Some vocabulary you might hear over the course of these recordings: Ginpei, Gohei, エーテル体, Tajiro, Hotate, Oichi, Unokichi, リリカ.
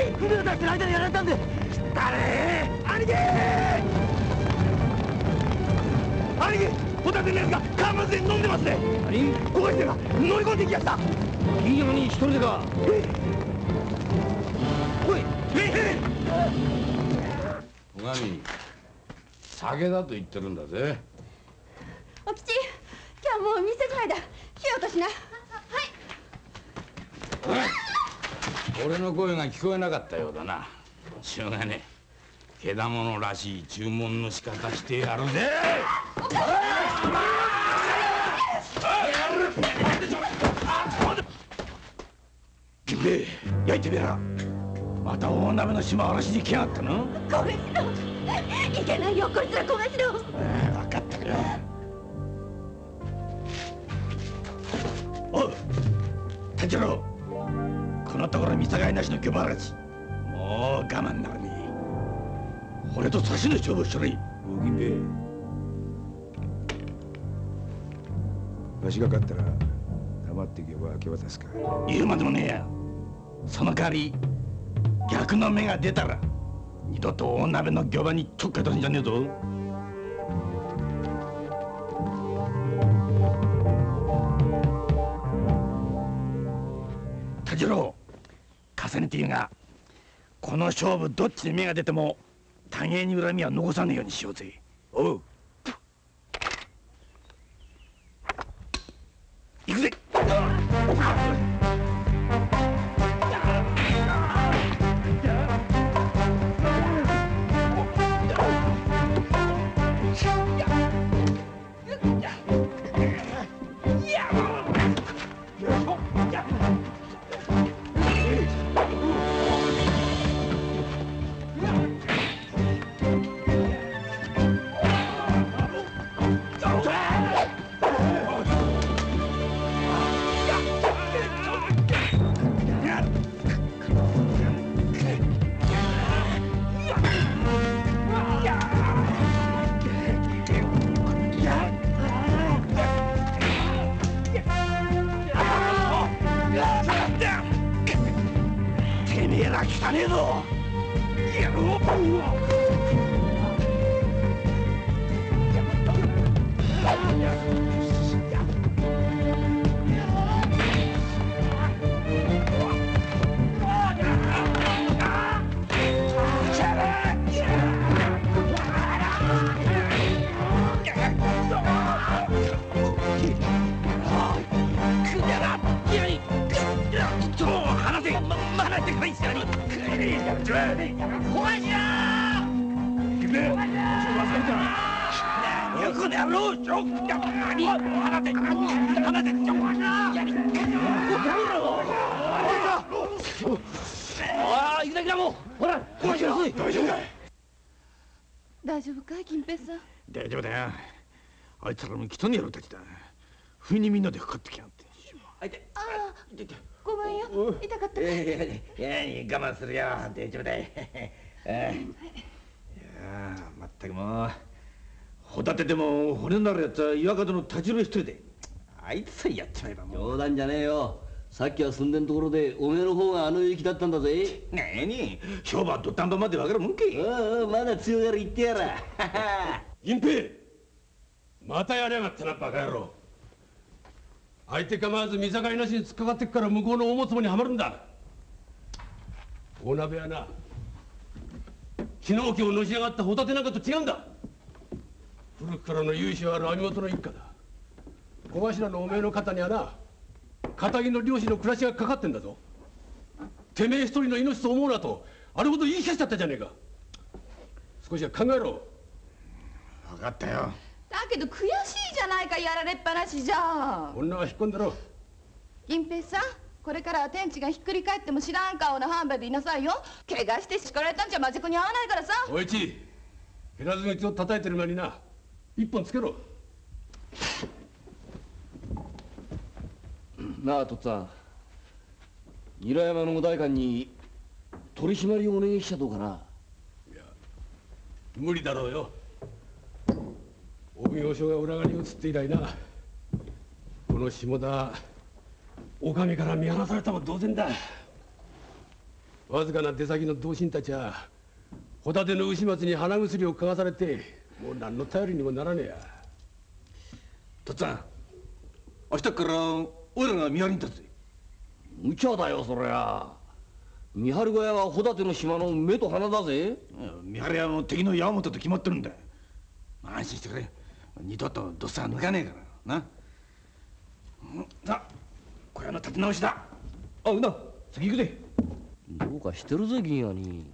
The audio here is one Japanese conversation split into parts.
船を出してる間にやられたんで。誰？兄貴！兄貴、ホタテのやつが完全に飲んでますね。何？小林が乗り込んできました。金山に一人でか。おい、おがみ、酒だと言ってるんだぜ。お吉、今日はもう店ぐらいだ。火落としな。はい。俺の声が聞こえなかったようだな。しょうがねえ。けだものらしい注文の仕方してやるぜ。金兵衛、焼いてみやら。また大鍋の島嵐に来やがったの。小一郎、いけないよこいつら。小一郎、分かったよ。おう太一郎、このところ見境なしの漁場嵐。もう我慢ならねえ。俺と差しの勝負しろい。お金兵衛、わしが勝ったら黙って漁場明け渡すか。言うまでもねえや。その代わり逆の目が出たら二度と大鍋の漁場にちょっかい出すんじゃねえぞ。太次郎、重ねて言うが、この勝負どっちに目が出ても互いに恨みは残さねえようにしようぜ。おう、行くぜ。人の野郎たちだ。不意にみんなでかかってきやがって。あいて。ああ、ごめんよ。痛かった。我慢するよ。大丈夫だい。まったくもう。ホタテでも骨になるやつは岩角の太次郎一人で。あいつさえやっちまえばもう。冗談じゃねえよ。さっきは住んでんところでおめえの方があの雪だったんだぜ。なに、評判土壇場まで分かるもんけ。おうおう、まだ強いやら言ってやら。銀平。またやりやがったなバカ野郎。相手構わず見境なしに突っかかってっから向こうの大もつもにはまるんだ。大鍋はな、昨日今日のし上がったホタテなんかと違うんだ。古くからの勇姿はある網元の一家だ。小頭のおめえの肩にはな、片木の漁師の暮らしがかかってんだぞ。てめえ一人の命と思うなとあれほど言い聞かせちゃったじゃねえか。少しは考えろ。分かったよ。だけど悔しいじゃないか、やられっぱなしじゃ。女は引っ込んだろ。銀平さん、これからは天地がひっくり返っても知らん顔の半兵衛でいなさいよ。怪我して叱られたんじゃまじこに合わないからさ。おいち、減らず口を叩いてる間にな、一本つけろ。なあとっつぁん、韮山のお代官に取り締まりをお願いしたどうかな。いや、無理だろうよ。お奉行が裏側に移って以来な、この下田、お上から見放されたも同然だ。わずかな出先の同心たちはホタテの牛松に鼻薬を嗅がされて、もう何の頼りにもならねえや。とっつぁん、明日からおいらが見張りに立つ。無茶だよ、そりゃ。見張り小屋はホタテの島の目と鼻だぜ。見張り屋も敵の矢本と決まってるんだ。安心してくれ、二度とどっさん抜かねえからな。さあ、小屋の立て直しだ。あ、うな、先行くぜ。どうかしてるぜ、銀屋に。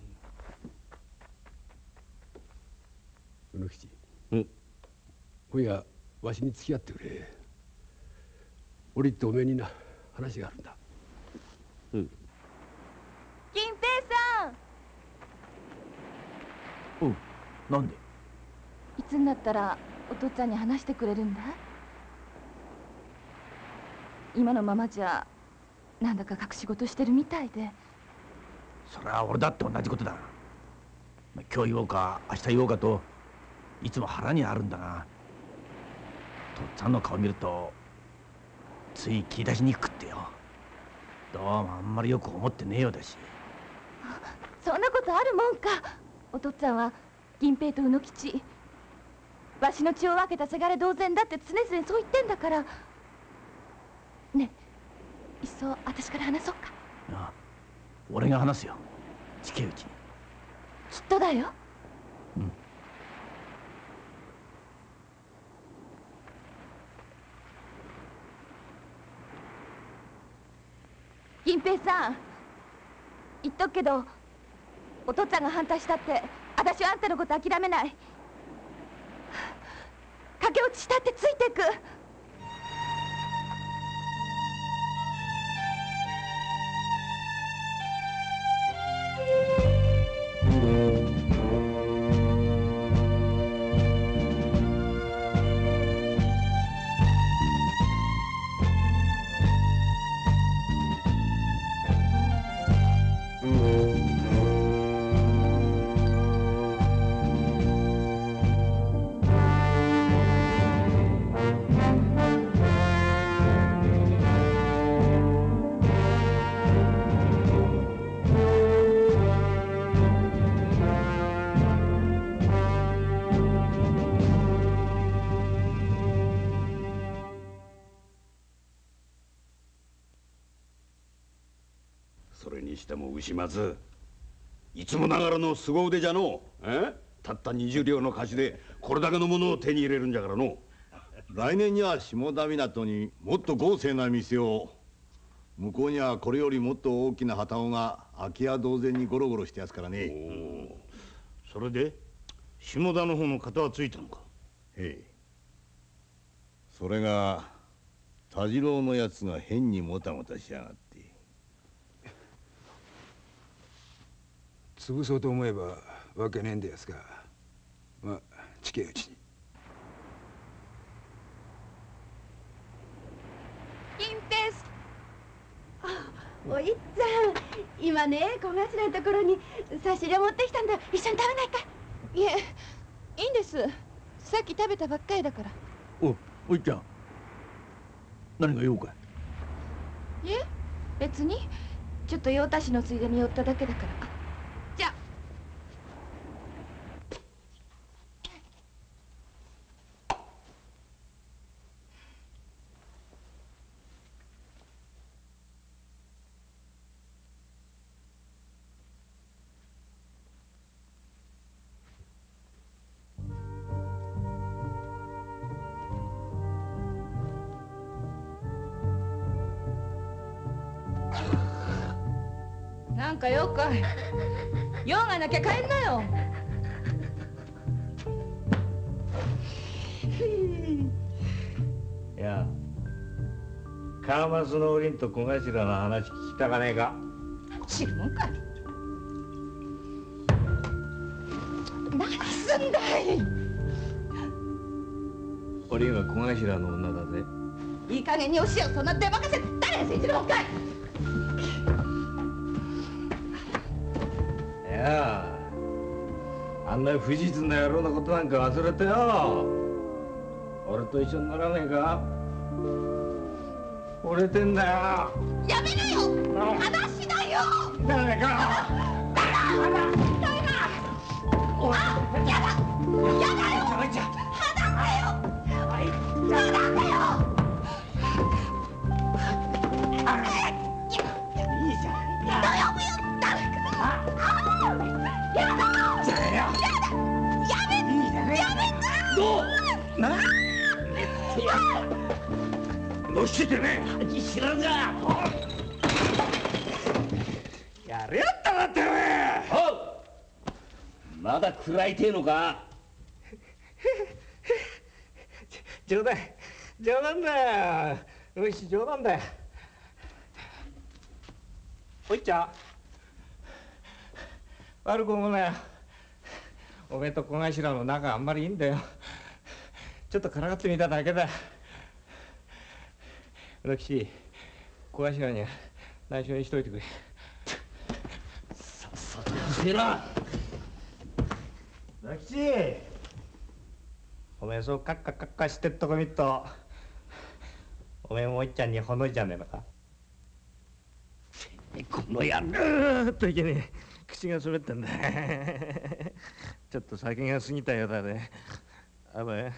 うの吉、今夜わしに付き合ってくれ。俺っておめえにな、話があるんだ。金平さん。おう、なんで？いつになったらお父っつぁんに話してくれるんだ？今のままじゃなんだか隠し事してるみたいで。そりゃ俺だって同じことだ。今日言おうか明日言おうかといつも腹にあるんだが、とっつぁんの顔見るとつい切り出しにくくってよ。どうもあんまりよく思ってねえようだし。そんなことあるもんか。おとっつぁんは銀平と卯之吉、わしの血を分けたせがれ同然だって常々そう言ってんだから。ねえ、いっそ私から話そうか。ああ、俺が話すよ、近いうちに。きっとだよ。銀平さん、言っとくけど、お父っつぁんが反対したって私はあんたのこと諦めない。駆け落ちしたってついてく。しても牛松、いつもながらの凄腕じゃのう。たった20両の貸しでこれだけのものを手に入れるんじゃからの。来年には下田港にもっと豪勢な店を、向こうにはこれよりもっと大きな旗尾が空き家同然にゴロゴロしてやすからね。それで下田の方の片はついたのか。へえ、それが田次郎のやつが変にもたもたしやがって、潰そうと思えばわけねえんですが、まあ近いうちに。金平さん、おいっつぁん、今ね小頭のところに差し入れ持ってきたんだ。一緒に食べないか。いえ、いいんです、さっき食べたばっかりだから。おいっちゃん、何が用かい。え、別にちょっと用足しのついでに寄っただけだから。なんか用かい。用がなきゃ帰んなよ。いや、川松のおりんと小頭の話聞きたかねえか。知るもんかい。何すんだい。おりんは小頭の女だぜ。いい加減におしよう、そんな出ばかせ誰が信じるもんかい。あんな不実な野郎のことなんか忘れてよ。俺と一緒にならねえか。折れてんだよ。やめなよ、話だよ。どうしてね、知らんがやれやったなってめえ。まだ食らいてえのか。冗談だよ。おいし、冗談だよ。おいっちゃ悪く思うなよ。おめえと小頭の仲あんまりいいんだよ。ちょっとからかってみただけだ。私、小頭には内緒にしといてくれ。さっさと伏せな。大吉、おめえそうカッカカッカしてっとこ見っと、おめえもおいっちゃんにほのいじゃねえのか。この野郎といけねえ、口が滑ってんだ。ちょっと酒が過ぎたようだね。あばよ。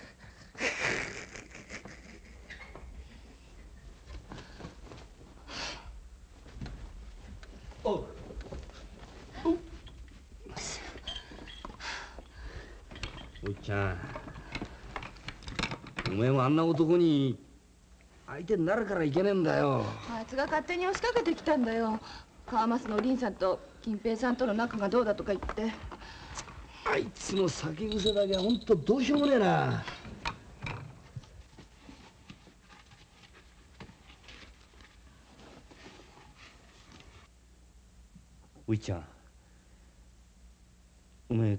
おいちゃん、おめえもあんな男に相手になるからいけねえんだよ。あいつが勝手に押しかけてきたんだよ。川増の凛さんと金平さんとの仲がどうだとか言って。あいつの酒癖だけはほんとどうしようもねえな。おいちゃん、おめえ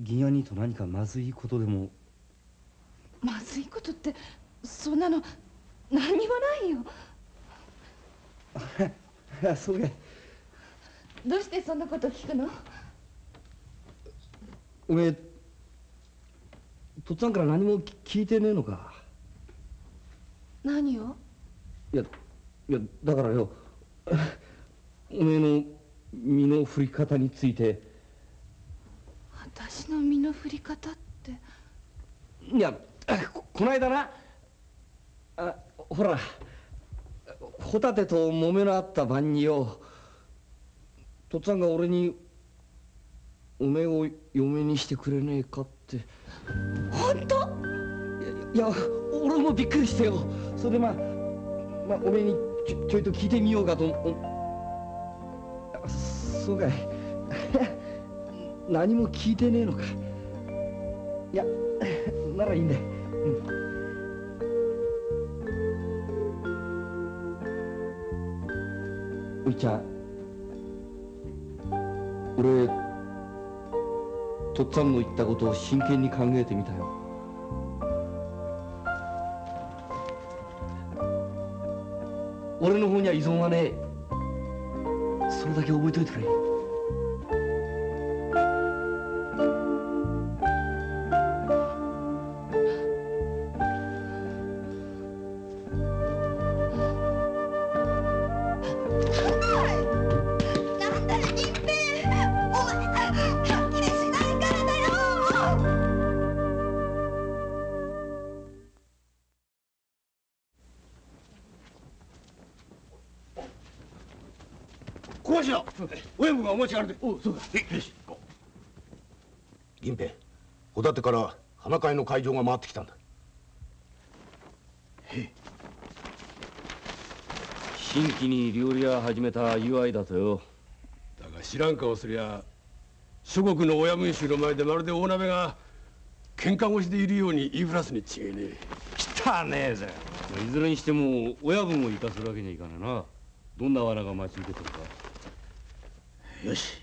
銀兄と何かまずいことでも。まずいことってそんなの何にもないよ。あ、そうか。どうしてそんなこと聞くの。おめえとっつぁんから何も聞いてねえのか。何を。いやだからよ、おめえの身の振り方について。私の身の振り方って。いや、こないだな、ほらホタテと揉めのあった晩によ、とっつぁんが俺におめえを嫁にしてくれねえかって。本当。いや俺もびっくりしてよ。それでまあおめえにちょいと聞いてみようかと。そうかい。何も聞いてねえのか。いや、ならいいんだ。おいちゃん、俺とっつぁんの言ったことを真剣に考えてみたよ。俺の方には依存はねえ。それだけ覚えといてくれ。お持ちがあるで。お、そうだ。よし、行こう。銀平、ホタテから花会の会場が回ってきたんだ。新規に料理屋始めた祝いだとよ。だが知らん顔すりゃ、諸国の親分衆の前でまるで大鍋が喧嘩越しでいるように言いふらすに違いねえ。汚ねえぜ。いずれにしても親分を生かすわけにはいかねえな。どんな罠が待ち受けてるか。よし、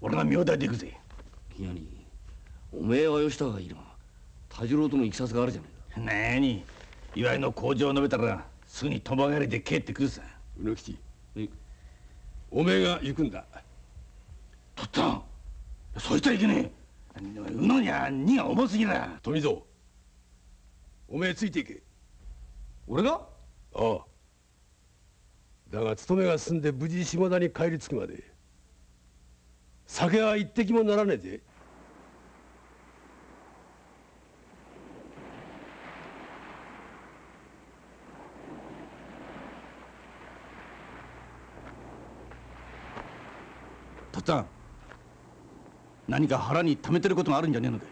俺が名代で行くぜ。銀兄、おめえはよした方がいいな。田次郎とのいきさつがあるじゃねえか。なーに、祝いの工場を述べたらすぐにとばがれて帰ってくるさ。卯之吉、おめえが行くんだ。とっつぁん、そう言ったらいけねえ。卯之には荷が重すぎだ。富蔵、おめえついていけ。俺が。ああ。だが勤めが進んで無事下田に帰り着くまで酒は一滴もならねえぜ。とっつぁん、何か腹に溜めてることがあるんじゃねえのか。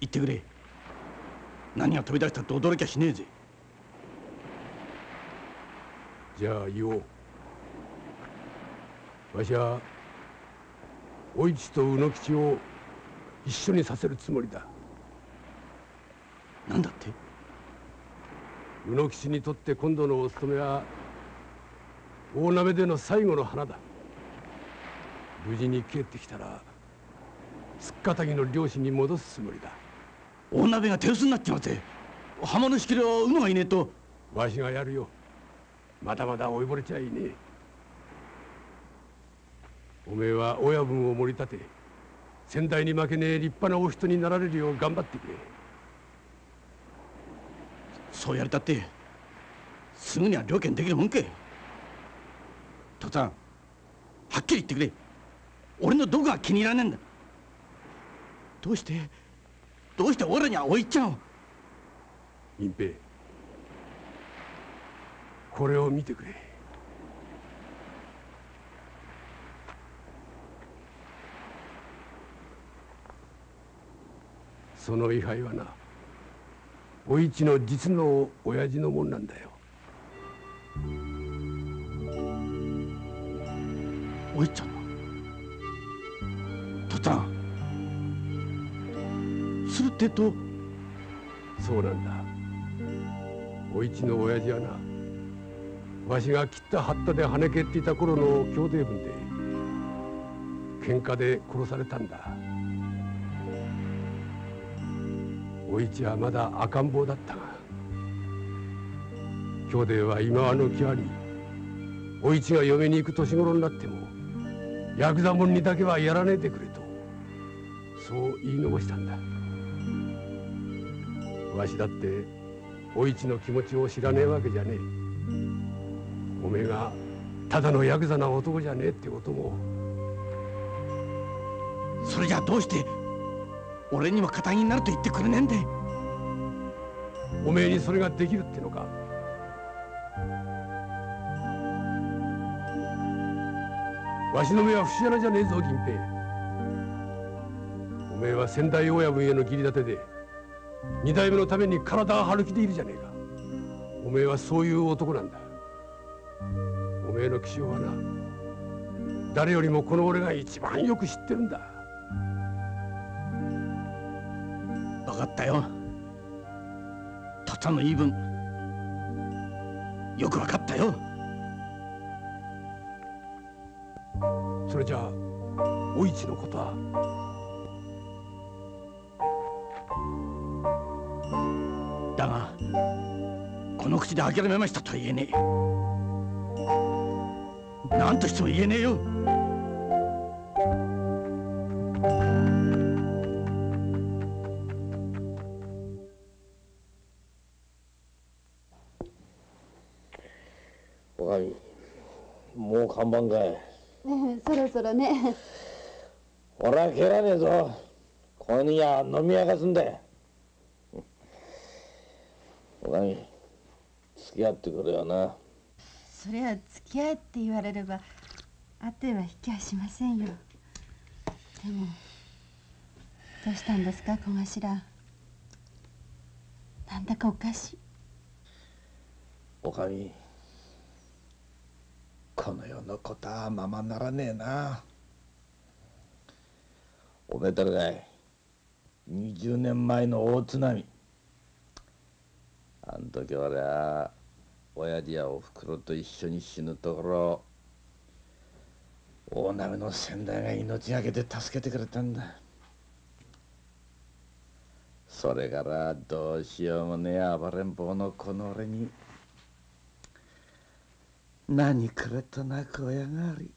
言ってくれ。何が飛び出したって驚きゃしねえぜ。じゃあ言おう。わしはお市と卯之吉を一緒にさせるつもりだ。何だって？卯之吉にとって今度のお勤めは大鍋での最後の花だ。無事に帰ってきたらすっかたぎの漁師に戻すつもりだ。大鍋が手薄になっちまって浜の仕切りは馬がいねえと。わしがやるよ。まだまだ老いぼれちゃいねえ。おめえは親分を盛り立て先代に負けねえ立派なお人になられるよう頑張ってくれ。そうやりたってすぐには了見できるもんけ。とっつぁん、はっきり言ってくれ。俺のどこが気に入らねえんだ。どうして俺にはおいちゃんを。隠蔽、これを見てくれ。その位牌はな、おいちの実の親父のもんなんだよ。おいちゃんの？とっつぁん、するってと。そうなんだ。お市の親父はな、わしが切ったはったで跳ね蹴っていた頃の兄弟分で喧嘩で殺されたんだ。お市はまだ赤ん坊だったが、兄弟は今の際にお市が嫁に行く年頃になってもヤクザもんにだけはやらねえでくれと、そう言い残したんだ。わしだってお市の気持ちを知らねえわけじゃねえ。おめえがただのヤクザな男じゃねえってことも。それじゃどうして俺には仇になると言ってくれねえんだい。おめえにそれができるってのか。わしの目は節穴じゃねえぞ、銀平。おめえは先代親分への義理立てで二代目のために体を張る気でいるじゃねえか。おめえはそういう男なんだ。おめえの気性はな、誰よりもこの俺が一番よく知ってるんだ。分かったよ。とっつぁんの言い分よく分かったよ。それじゃあお市のことは。だがこの口で諦めましたとは言えねえ。何としても言えねえよ。おかみ、もう看板かい。そろそろね。俺は蹴らねえぞ。このには飲み明かすんだよ。おかみ、付き合ってくれよな。そりゃ付き合えって言われればあては引きはしませんよ。でもどうしたんですか、小頭。なんだかおかしい。おかみ、この世のことはままならねえな。おめえたらだい、20年前の大津波、あん時俺は親父やおふくろと一緒に死ぬところ、大鍋の先代が命がけで助けてくれたんだ。それからどうしようもねえ暴れん坊のこの俺に何くれたな、小屋があり。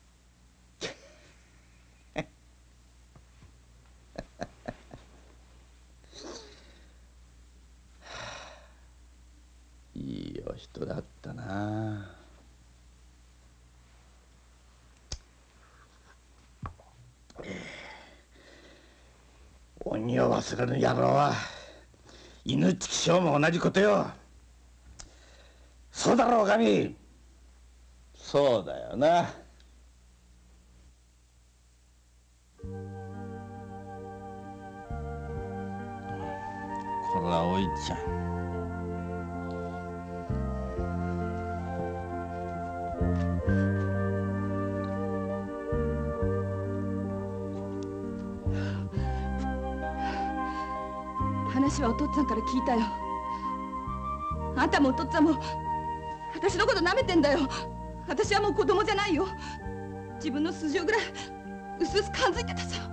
人だったな。鬼を忘れる野郎は犬畜生も同じことよ。そうだろう、おかみ。そうだよな。こら、おいちゃん。私はお父っつぁんから聞いたよ。あんたもお父っつぁんも私のこと舐めてんだよ。私はもう子供じゃないよ。自分の筋をぐらい薄々感づいてたさ。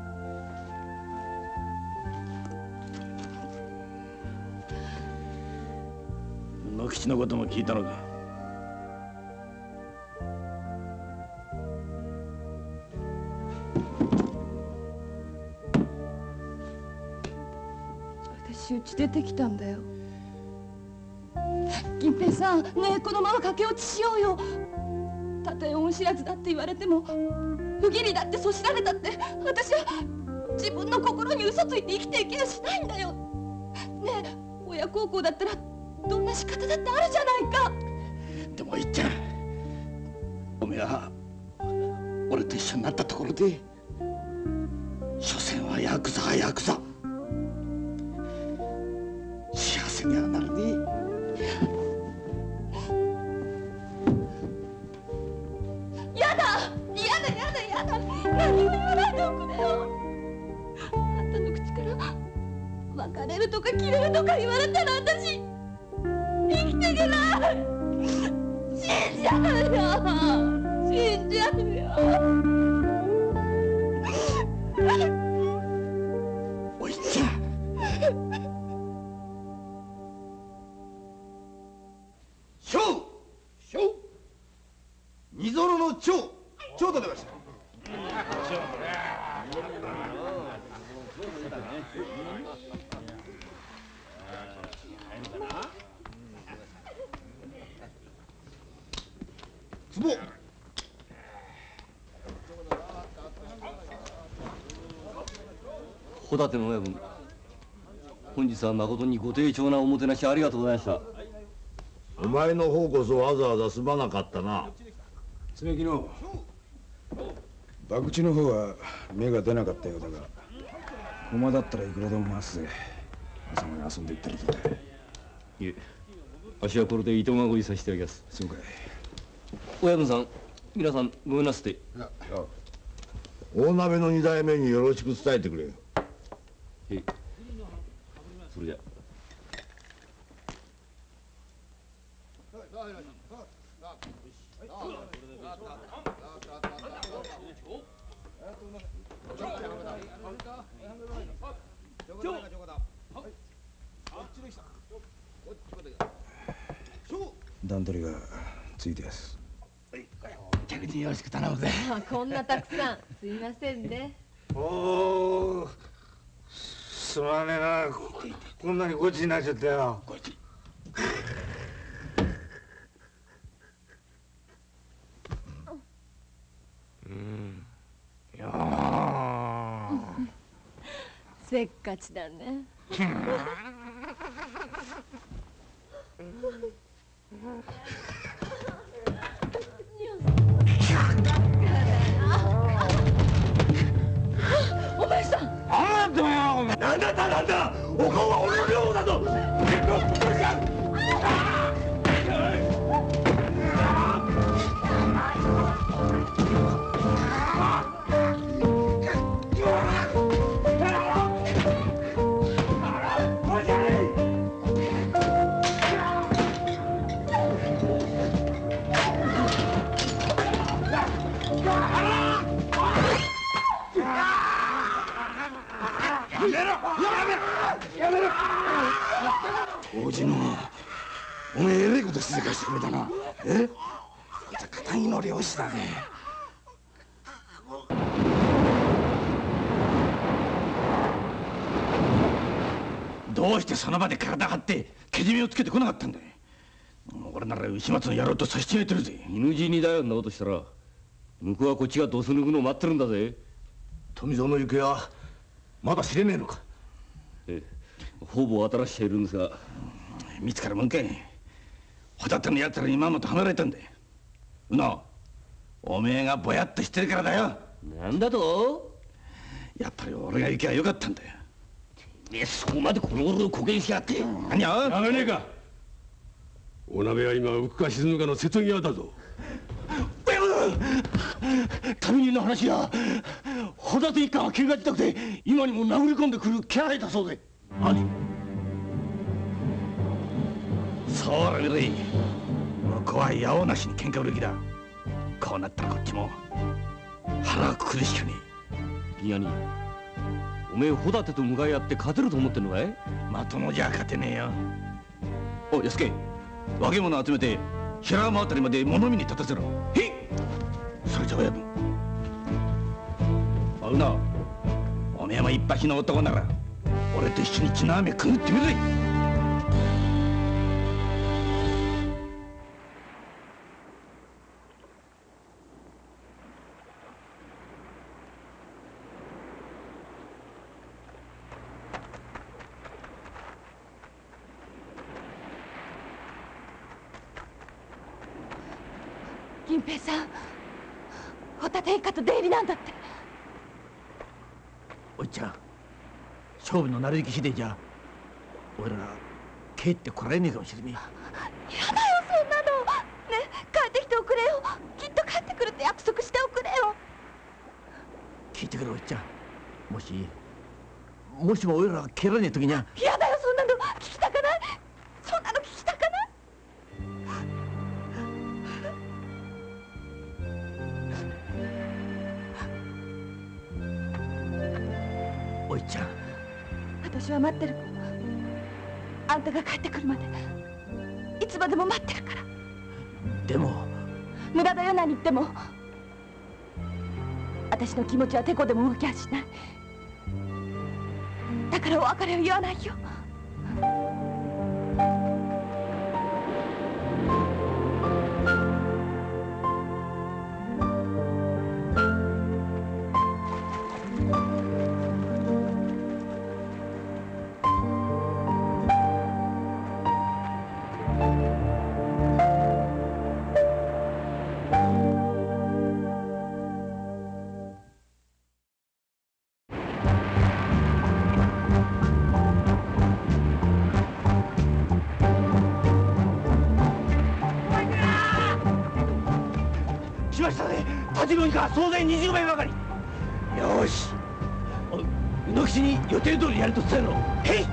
野吉のことも聞いたのか。出てきたんだよ。銀平さん、ねえ、このまま駆け落ちしようよ。たとえ恩知らずだって言われても、不義理だってそしられたって、私は自分の心に嘘ついて生きていけやしないんだよ。ねえ、親孝行だったらどんな仕方だってあるじゃないか。でもいっちゃん、おめえは俺と一緒になったところで、所詮はヤクザはヤクザ。にはなるね。やだやだやだやだ、何も言わないでおくれよ。あんたの口から別れるとか切れるとか言われたら、私生きていけない。死んじゃうよ、死んじゃうよ。おいちゃん、二ぞろの蝶と出ました。つぼ。ホタテの親分、本日は誠にご丁重なおもてなしありがとうございました。お前の方こそわざわざすまなかったな。爪木の博打の方は目が出なかったようだが、駒だったらいくらでも回すぜ。朝まで遊んでいったりとか。いえ、あっしはこれで糸まごいさせてあげます。そうかい。親分さん、皆さんごめんなすって。大鍋の二代目によろしく伝えてくれよ。ええ、それじゃ。段取りがついてます。客人よろしく頼むぜ。こんなたくさん、すいませんね。おお、すまねえな、こんなにごちになっちゃったよ。ごち。せっかちだね。お前さん、なんだよ。なんだなんだ。お顔は俺の領だぞ。おじの、おめええらいことしでかしてくれたな。え？片木の漁師だね。どうしてその場で体張ってけじめをつけてこなかったんだい。俺なら石松の野郎と差し違えてるぜ。犬死にだよ、んなことしたら。向こうはこっちがドス抜くのを待ってるんだぜ。富蔵の行方はまだ知れねえのか。ええ、方々新しているんですが、見つかるもんかい。ホタテのやつらにまんまと離れたんだよ。うな、おめえがぼやっとしてるからだよ。なんだと？やっぱり俺が行けばよかったんだよ。ねえ、そこまでこの頃こけにしやがって。何や？やめねえか。お鍋は今浮くか沈むかの瀬戸際だぞ。旅人の話やホタテ一家は怪我したくて今にも殴り込んでくる気配だそうで。何？そうだ、みろい。向こうは矢をなしに喧嘩売る気だ。こうなったらこっちも腹くくるしかねえ。銀兄、おめえホタテと向かい合って勝てると思ってんのかい？まともじゃ勝てねえよ。おい、安介、若い者集めて平浜あたりまで物見に立たせろ。へい。それじゃ親分。あうな、おめえも一発の男なら俺と一緒に血の雨くぐってみるぜ。銀平さん、ホタテ一家と出入りなんだって。おいちゃん、勝負の成り行き次第じゃ俺ら帰ってこられねえかもしれねえ。やだよ、そんなの。ねえ、帰ってきておくれよ。きっと帰ってくるって約束しておくれよ。聞いてくれ、おいちゃん。もしも俺らが帰らねえ時には。やだよ、そんなの聞きたくない。そんなの聞きたくない。おいちゃん、私は待ってる。あんたが帰ってくるまでいつまでも待ってるから。でも無駄だよ、何言っても。私の気持ちはてこでも動きはしない。だからお別れを言わないよ。総勢20名ばかり。よし、猪口に予定通りやると伝えろ。へい。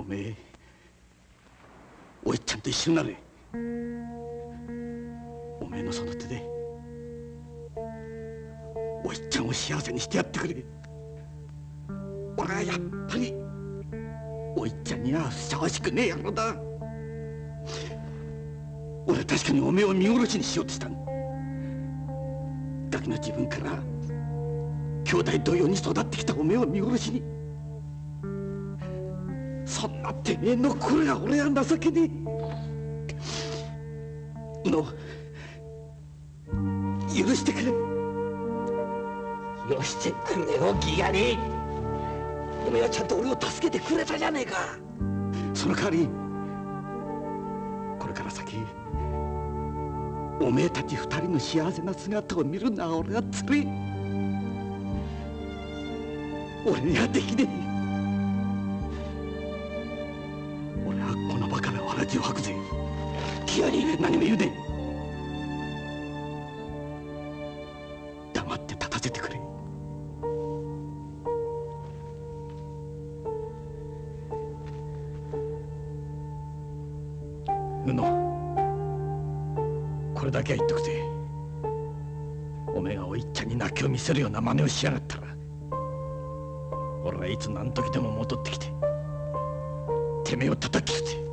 おめえおいっちゃんと一緒になれ。おめえのその手でおいっちゃんを幸せにしてやってくれ。俺はやっぱりおいっちゃんにはふさわしくねえ野郎だ。俺は確かにおめえを見殺しにしようとしたんだけど、自分から兄弟同様に育ってきたおめえを見殺しに。そんなてめえのこれが俺は情けねえ。の許してくれ。許してくれよギガに。おめえはちゃんと俺を助けてくれたじゃねえか。その代わりこれから先おめえたち二人の幸せな姿を見るのは俺はつれえ。俺にはできねえ。血を吐くぜ。キアに何も言うね。黙って立たせてくれ。うの、これだけは言っとくぜ。おめえがおいっちゃんに泣きを見せるような真似をしやがったら、俺はいつ何時でも戻ってきて、てめえを叩きつけ。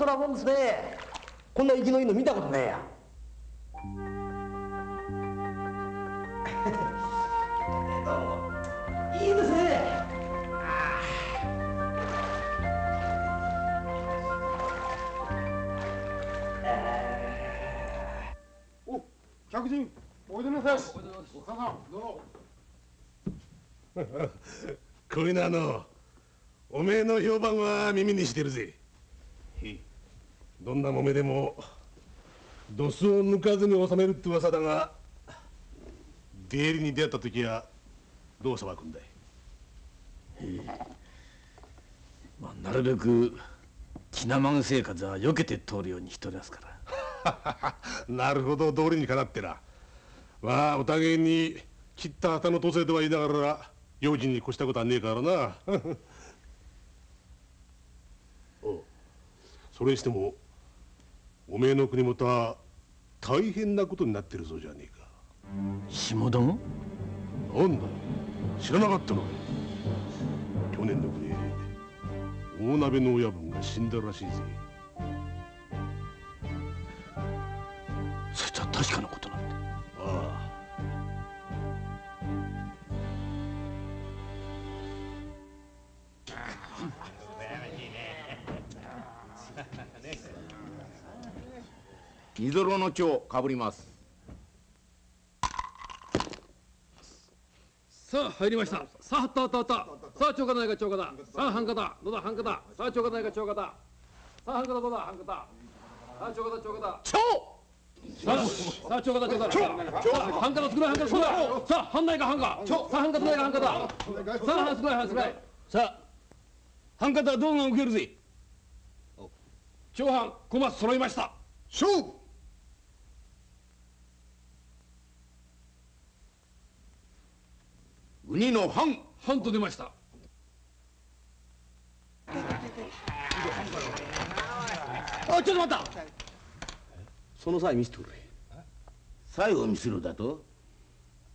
となもんですね。こんな生きのいいの見たことねえや。どうもいいですね。お、客人おいでなさい。お母さんどうぞ。こいなのおめえの評判は耳にしてるぜ。どんなもめでもドスを抜かずに収めるって噂だが、出入りに出会った時はどうさばくんだい？まあ、なるべく気なまぐ生活は避けて通るようにしておりますからなるほど、道理にかなってな。まあお互いに切った旗の統制とは言いながら用心に越したことはねえからなそれにしてもおめえの国元は大変なことになってるそうじゃねえか。下田もなんだ知らなかったのか。去年の暮れ大鍋の親分が死んだらしいぜ。そいつは確かなことなんだ。ああイゾロの蝶かぶります。さあ入りました。さあ、あったあったあった。さあ、蝶がないか、蝶がだ。さあ、半かだ。どうだ、半かだ。さあ、蝶がないか、蝶がだ。さあ、半かだ、どうだ、半かだ。さあ、蝶がだ、蝶がだ。蝶。さあ、蝶がだ、蝶がだ。半かだ、少ない、半かだ、少ない。さあ、半ないか、半か。さあ、半かだ、ないか、半かだ。さあ、半少ない、半少ない。さあ、半かだ、動画を受けるぜ。長藩、小松揃いました。勝負。ウニの半、半と出ました。あ、ちょっと待った。その際見せてくれ。最後見せるだと。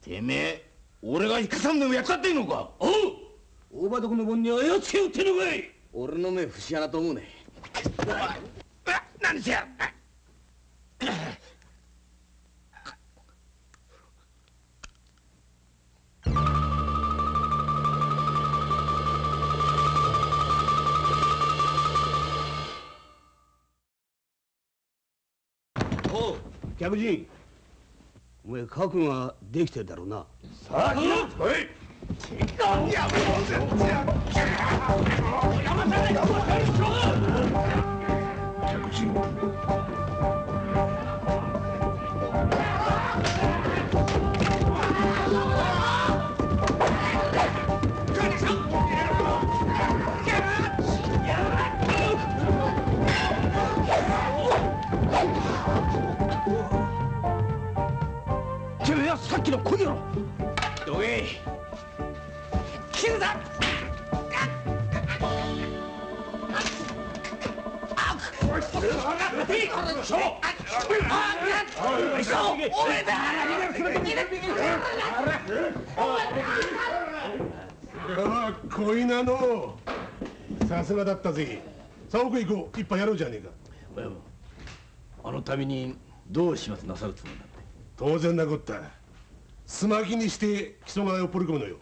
てめえ、俺が引っかさんでもやっちゃってんのか。おう。大場徳の盆にあやつけ打ってんのかい。俺の目節穴と思うね。何せや。客人、お前覚悟ができてるだろうな。さあ、はい。いや、もう全然。やませない、やませない。客人。さっきのこぎろ。どけ。切るだ。あっ。おい、それはなっていいからでしょ。ああ、こいなの。さすがだったぜ。さあ、奥行こう。一杯やろうじゃねえか。あの旅人、どう始末なさるつもりだ。当然なこった。すまきにして木曽川をポリ込むのよ。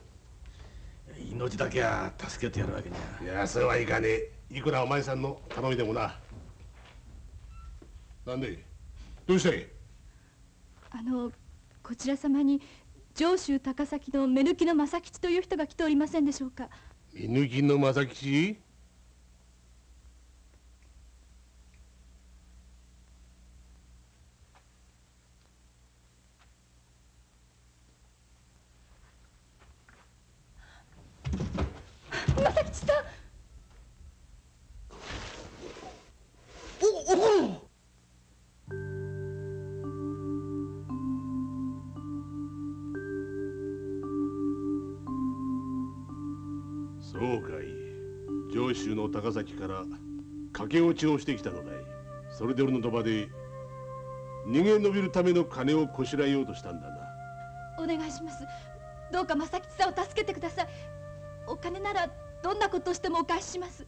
命だけは助けてやるわけには。いや、それはいかねえ。いくらお前さんの頼みでもな。なんでどうしたい？こちら様に上州高崎の目抜きの正吉という人が来ておりませんでしょうか。目抜きの正吉？上州の高崎から駆け落ちをしてきたのだい。それで俺の賭場で逃げ延びるための金をこしらえようとしたんだな。お願いします。どうか正吉さんを助けてください。お金ならどんなことをしてもお返しします。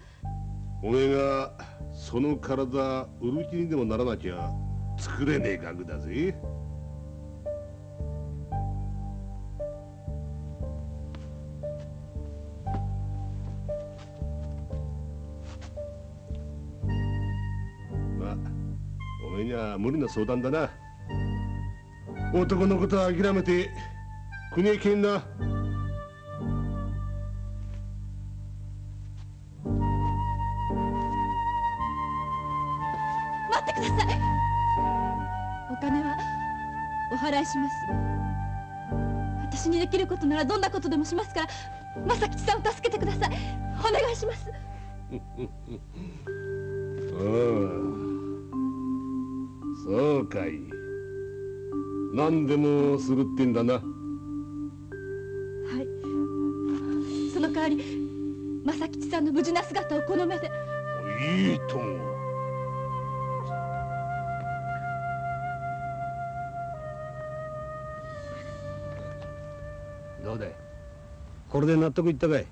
おめえがその体売る気にでもならなきゃ作れねえ額だぜ。まあおめえには無理な相談だな。男のことは諦めて国へ帰んな。私にできることならどんなことでもしますから、政吉さんを助けてください。お願いします。ああ、そうかい。何でもするってんだな。はい。その代わり、政吉さんの無事な姿をこの目で。いいとも。これで納得いったかい？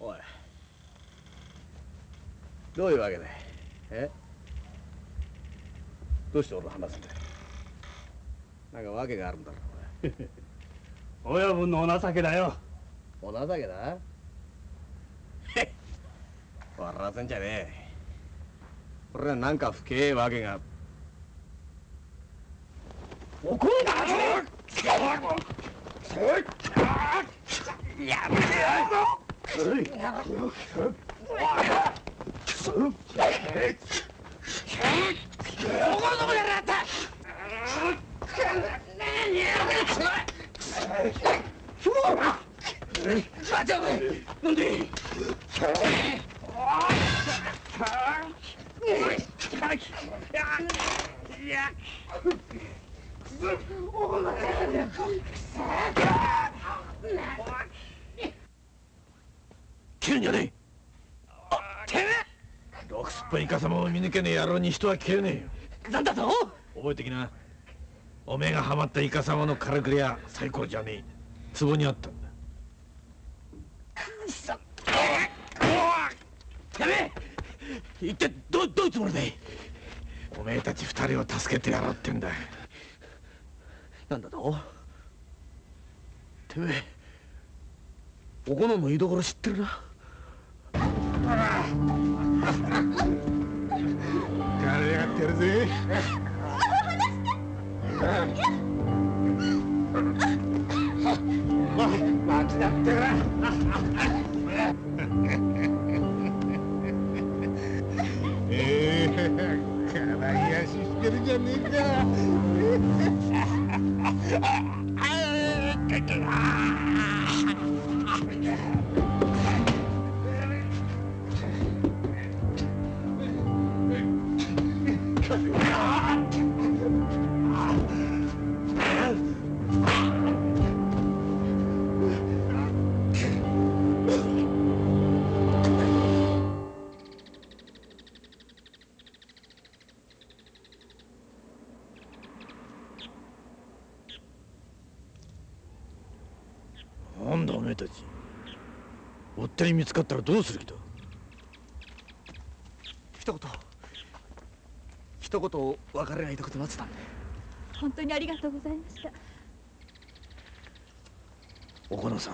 おい、どういうわけだ。え？どうして俺と話すんだよ。なんか訳があるんだろう。親分のお情けだよ。お情けだ？笑わせんじゃねえ。俺らなんか深えわけが。怒るな！切るんじゃねえ。あ、てめえ、ろくすっぱいイカ様を見抜けねえ野郎に人は消えねえよ。なんだと覚えてきな。おめえがハマったイカ様のからくりは最高じゃねえ。壺にあったんだ。くそ、てめえ一体どういうつもりだい。おめえたち二人を助けてやろうってんだ。なんだと？てめえ、おこのの居所知ってるな。ガレやってるぜ。待ちだってから。からやししてるじゃねえか。おったり見つかったらどうする気だ。一言別れないとこと待ってたんで。本当にありがとうございました。おこのさ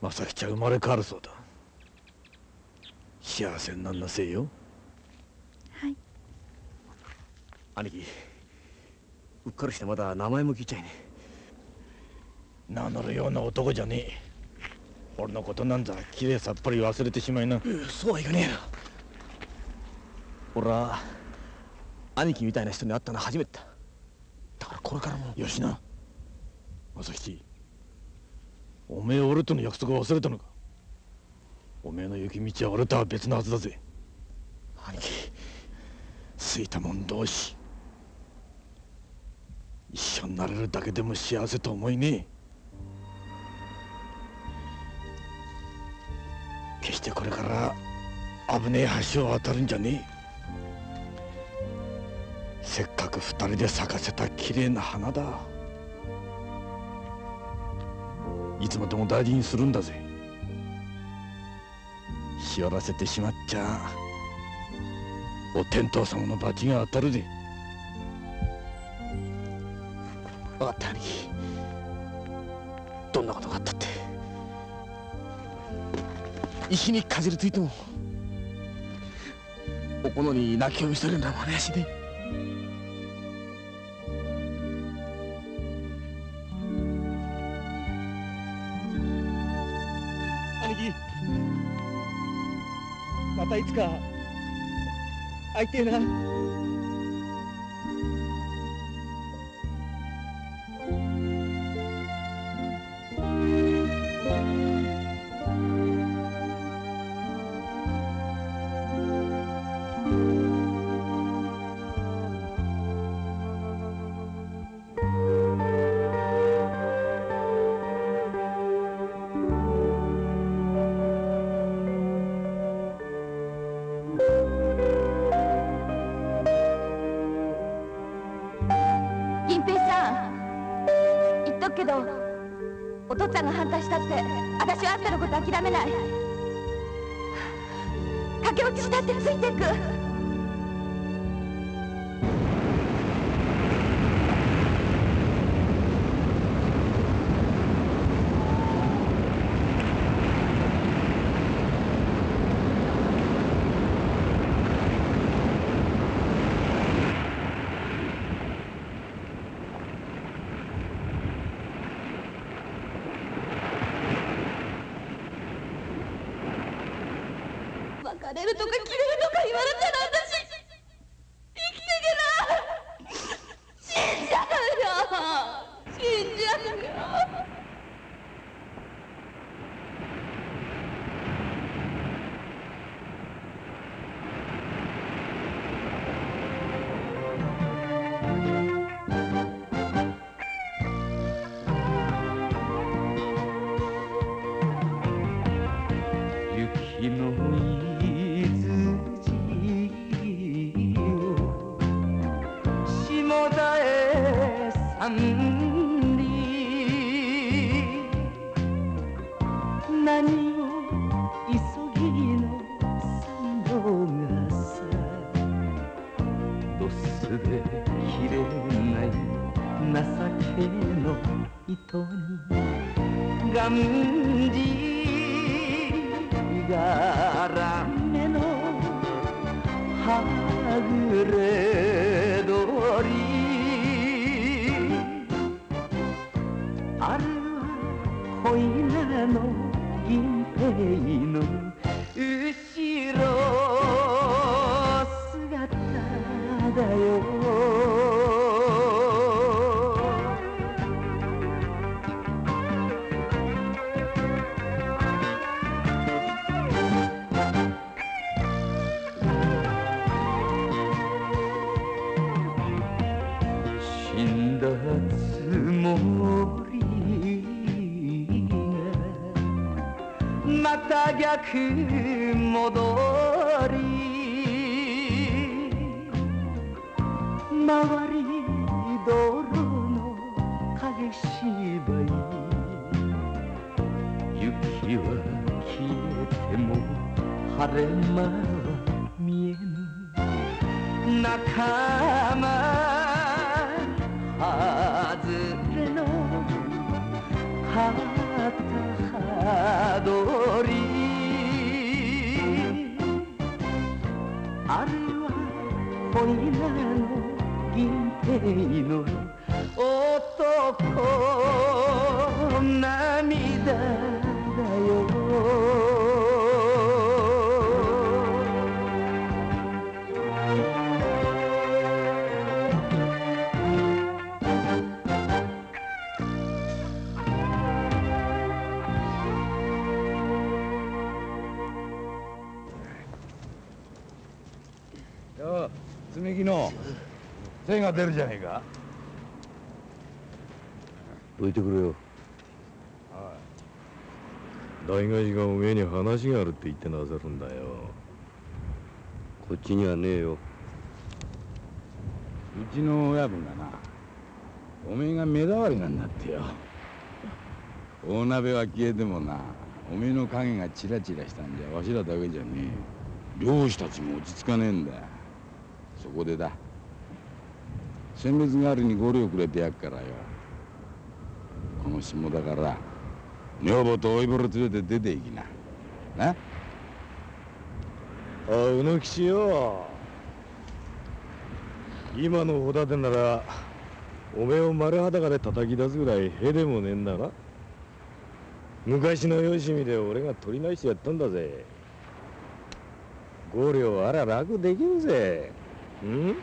ん、正吉は生まれ変わるそうだ。幸せになんなせえよ。はい。兄貴、うっかりしてまだ名前も聞いちゃいねえ。名乗るような男じゃねえ。俺のことなんざきれいさっぱり忘れてしまいな。そうはいかねえな。俺は兄貴みたいな人に会ったの初めてだ。だからこれからもよしな。正吉、おめえ俺との約束を忘れたのか。おめえの行き道は俺とは別のはずだぜ。兄貴、好いたもん同士一緒になれるだけでも幸せと思いねえ。決してこれから危ねえ橋を渡るんじゃねえ。せっかく二人で咲かせた綺麗な花だ。いつまでも大事にするんだぜ。しおらせてしまっちゃお天道様の罰が当たるぜ。当たりどんなことがあったって石にかじりついてもおこのに泣きを見せるのは真似しねえ。またいつか会いてえな。諦めない。駆け落ちしたってついていく。枯れるとか切れるとか言われたら私生きていけない。死んじゃうよ、死んじゃうよ。手が出るじゃねえか。どいてくれよ。大会がおめえに話があるって言ってなさるんだよ。こっちにはねえよ。うちの親分がな、おめえが目障りなんだってよ。大鍋は消えてもな、おめえの影がチラチラしたんじゃわしらだけじゃねえ。漁師たちも落ち着かねえんだ。そこでだ、選別代わりに5両くれてやっからよ。この下だから女房と老いぼろ連れて出ていきな。なあ、うの吉よ、今のホタテならおめえを丸裸で叩き出すぐらいへでもねえんだな。昔のよしみで俺が取り返してやったんだぜ。5両あら楽できるぜ。うん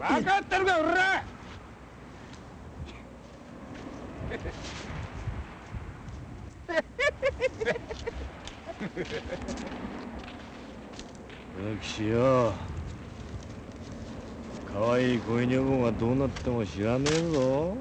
分かってるか、おら岸よ、かわいい恋女房がどうなっても知らねえぞ。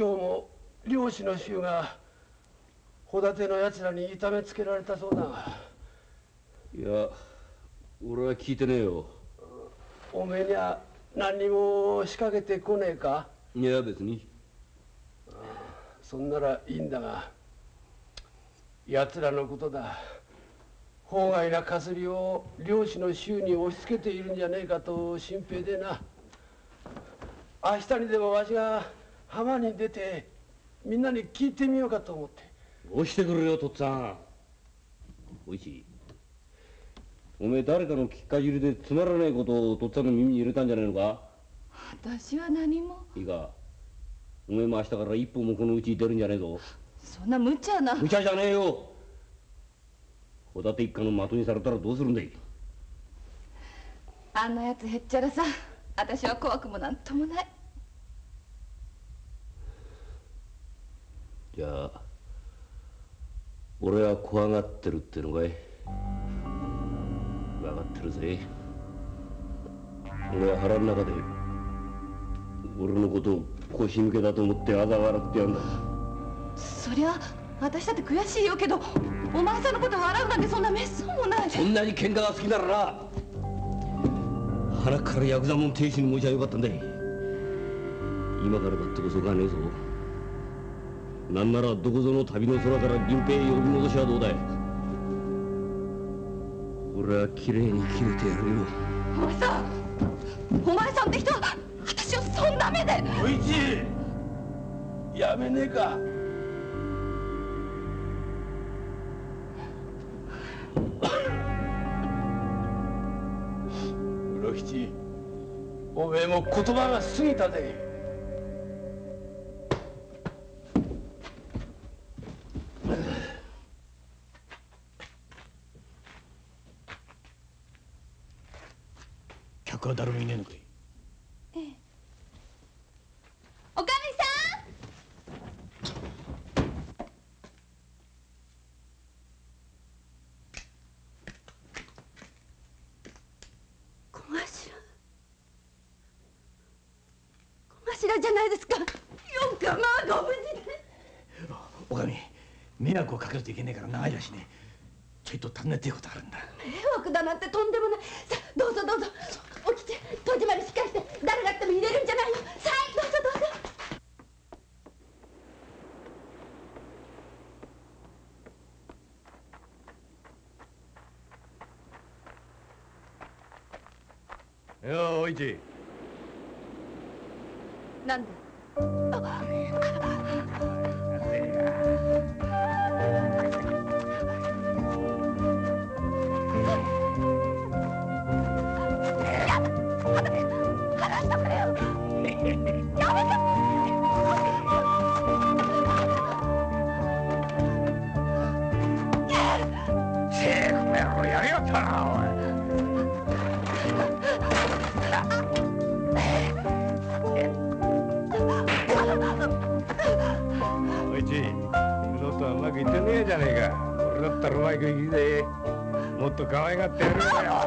今日も漁師の衆がホタテのやつらに痛めつけられたそうだが。いや、俺は聞いてねえよ。おめえには何にも仕掛けてこねえか。いや別に。そんならいいんだが、やつらのことだ、法外なかすりを漁師の衆に押し付けているんじゃねえかと心配でな。明日にでもわしが浜に出てみんなに聞いてみようかと思って。押してくれよ、とっつぁん。おいち、おめえ誰かのきっかじりでつまらないことをとっつぁんの耳に入れたんじゃないのか。私は何も。いいか、おめえも明日から一歩もこのうちに出るんじゃねえぞ。そんな無茶な。無茶じゃねえよ。ホタテ一家の的にされたらどうするんだい。あんなやつへっちゃらさ、私は怖くもなんともない。じゃあ俺は怖がってるってのかい。分かってるぜ。俺は腹の中で俺のことを腰抜けだと思ってあざ笑ってやんだ。そりゃ私だって悔しいよけど、お前さんのことを笑うなんてそんなめっそうもない。そんなに喧嘩が好きならな、腹からヤクザもん亭主に申しゃよかったんだい。今からだってこそがねえぞ。なんならどこぞの旅の空から銀平呼び戻しはどうだい。俺はきれいに切れてやるよ。お前さん、お前さんって人は私をそんな目で。おいち、やめねえか。うろ吉、おめえも言葉が過ぎたぜ。客は誰もいねえのかい。ええ。おかみさん。小頭じゃないですか。よくまあご無事で。おかみ、迷惑をかけるといけねえから長いらしね。ちょいと尋ねてえことあるんだ。迷惑だなんてとんでもない。さあどうぞどうぞ、起きて、戸締まりしっかりして、誰が来ても入れるんじゃないよ。さあ、どうぞどうぞ。よう、お市。なんだ。もっと可愛がってやるわよ。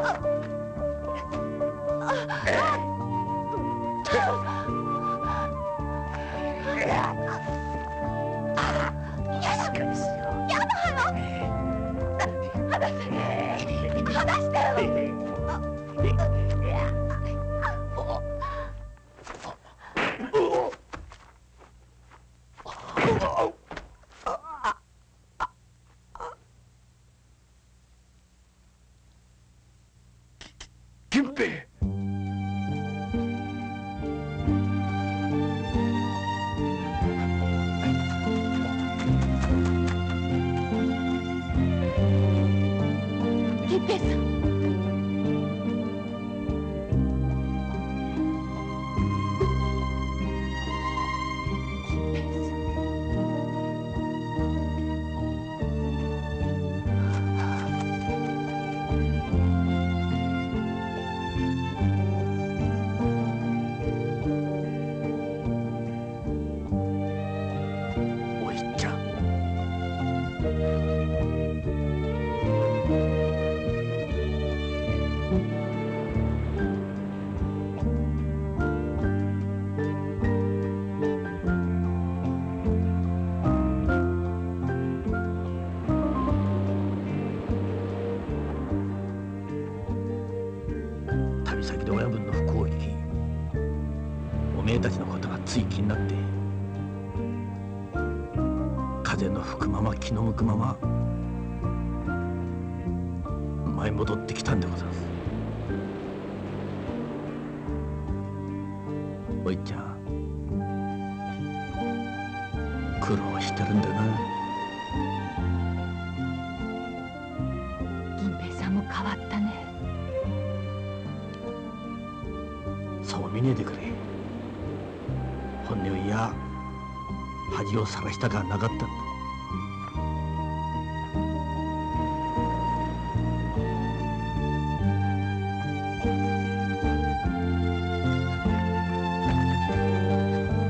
晒した感なかった。ど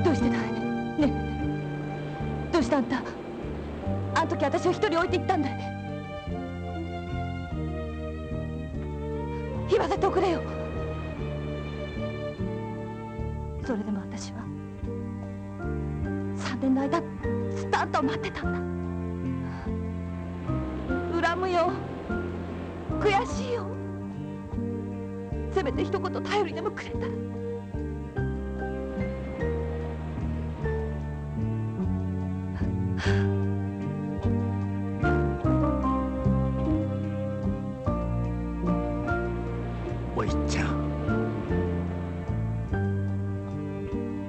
うしてだいねえ、どうしてあんたあの時私を一人置いていったんだい。言わせておくれよ。それでも私は3年の間ずっとあんたを待ってたんだ。恨むよ、悔しいよ、せめて一言頼りでもくれたら。おいっちゃん、